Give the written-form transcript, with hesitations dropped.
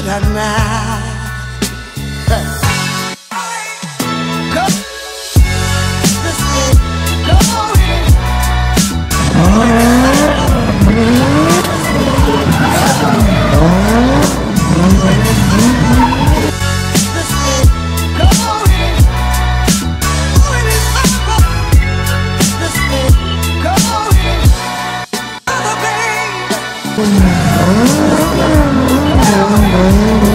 should I not? Oh,